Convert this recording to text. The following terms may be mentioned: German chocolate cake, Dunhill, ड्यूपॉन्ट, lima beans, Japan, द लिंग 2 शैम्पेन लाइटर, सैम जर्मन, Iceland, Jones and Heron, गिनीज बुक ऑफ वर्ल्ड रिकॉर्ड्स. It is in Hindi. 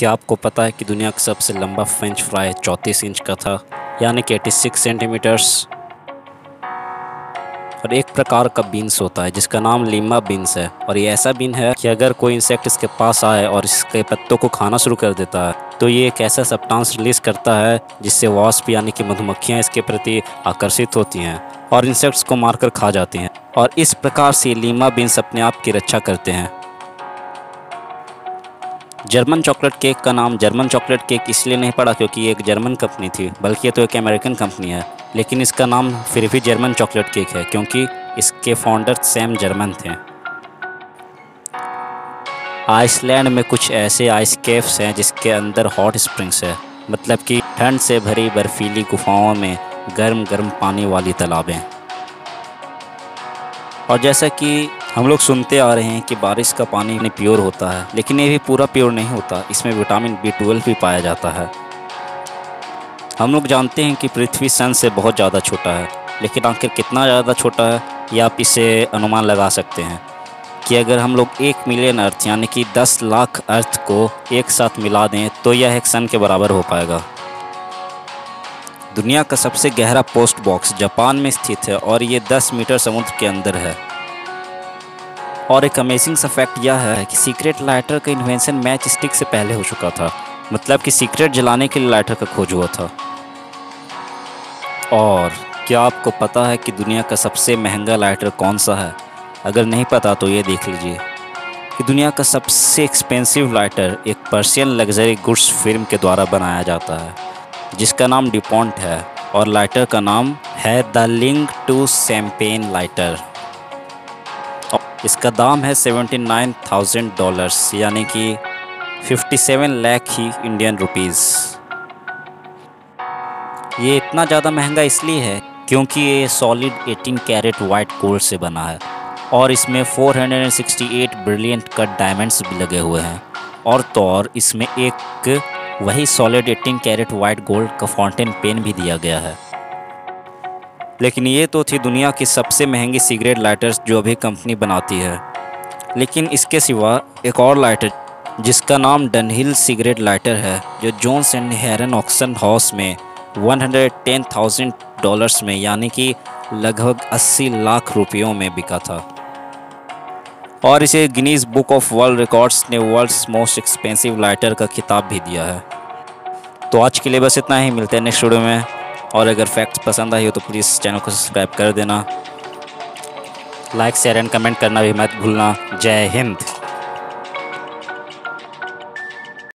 क्या आपको पता है कि दुनिया का सबसे लंबा फ्रेंच फ्राई 34 इंच का था, यानी कि 86 सेंटीमीटर्स। और एक प्रकार का बीन्स होता है जिसका नाम लीमा बीन्स है, और ये ऐसा बीन है कि अगर कोई इंसेक्ट इसके पास आए और इसके पत्तों को खाना शुरू कर देता है तो ये एक ऐसा सब्सटेंस रिलीज़ करता है जिससे वास्प यानी कि मधुमक्खियाँ इसके प्रति आकर्षित होती हैं और इंसेक्ट्स को मारकर खा जाती हैं। और इस प्रकार से लीमा बीन्स अपने आप की रक्षा करते हैं। जर्मन चॉकलेट केक का नाम जर्मन चॉकलेट केक इसलिए नहीं पड़ा क्योंकि ये एक जर्मन कंपनी थी, बल्कि ये तो एक अमेरिकन कंपनी है, लेकिन इसका नाम फिर भी जर्मन चॉकलेट केक है क्योंकि इसके फाउंडर सैम जर्मन थे। आइसलैंड में कुछ ऐसे आइस केव्स हैं जिसके अंदर हॉट स्प्रिंग्स है, मतलब कि ठंड से भरी बर्फीली गुफाओं में गर्म गर्म पानी वाली तालाबें। और जैसा कि हम लोग सुनते आ रहे हैं कि बारिश का पानी नहीं प्योर होता है, लेकिन ये भी पूरा प्योर नहीं होता, इसमें विटामिन B12 भी पाया जाता है। हम लोग जानते हैं कि पृथ्वी सन से बहुत ज़्यादा छोटा है, लेकिन आखिर कितना ज़्यादा छोटा है ये आप इसे अनुमान लगा सकते हैं कि अगर हम लोग 1 मिलियन अर्थ यानी कि 10 लाख अर्थ को एक साथ मिला दें तो यह एक सन के बराबर हो पाएगा। दुनिया का सबसे गहरा पोस्ट बॉक्स जापान में स्थित है और ये 10 मीटर समुद्र के अंदर है। और एक अमेजिंग सा फैक्ट यह है कि सीक्रेट लाइटर का इन्वेंशन मैच स्टिक से पहले हो चुका था, मतलब कि सीक्रेट जलाने के लिए लाइटर का खोज हुआ था। और क्या आपको पता है कि दुनिया का सबसे महंगा लाइटर कौन सा है? अगर नहीं पता तो ये देख लीजिए कि दुनिया का सबसे एक्सपेंसिव लाइटर एक पर्शियन लग्जरी गुड्स फिल्म के द्वारा बनाया जाता है जिसका नाम ड्यूपॉन्ट है, और लाइटर का नाम है द लिंग 2 शैम्पेन लाइटर। इसका दाम है $79,000 यानी कि 57 लाख ही इंडियन रुपीस। ये इतना ज़्यादा महंगा इसलिए है क्योंकि ये सॉलिड 18 कैरेट वाइट गोल्ड से बना है और इसमें 468 ब्रिलियंट कट डायमंड्स भी लगे हुए हैं। और तो और इसमें एक वही सॉलिड 18 कैरेट वाइट गोल्ड का फाउंटेन पेन भी दिया गया है। लेकिन ये तो थी दुनिया की सबसे महंगी सिगरेट लाइटर्स जो अभी कंपनी बनाती है, लेकिन इसके सिवा एक और लाइटर जिसका नाम डनहिल सिगरेट लाइटर है जो Jones and Heron auction house में $110,000 में यानी कि लगभग 80 लाख रुपयों में बिका था। और इसे गिनीज बुक ऑफ वर्ल्ड रिकॉर्ड्स ने वर्ल्ड्स मोस्ट एक्सपेंसिव लाइटर का खिताब भी दिया है। तो आज के लिए बस इतना ही, मिलते हैं नेक्स्ट वीडियो में। और अगर फैक्ट्स पसंद आए हो तो प्लीज़ चैनल को सब्सक्राइब कर देना, लाइक शेयर एंड कमेंट करना भी मत भूलना। जय हिंद।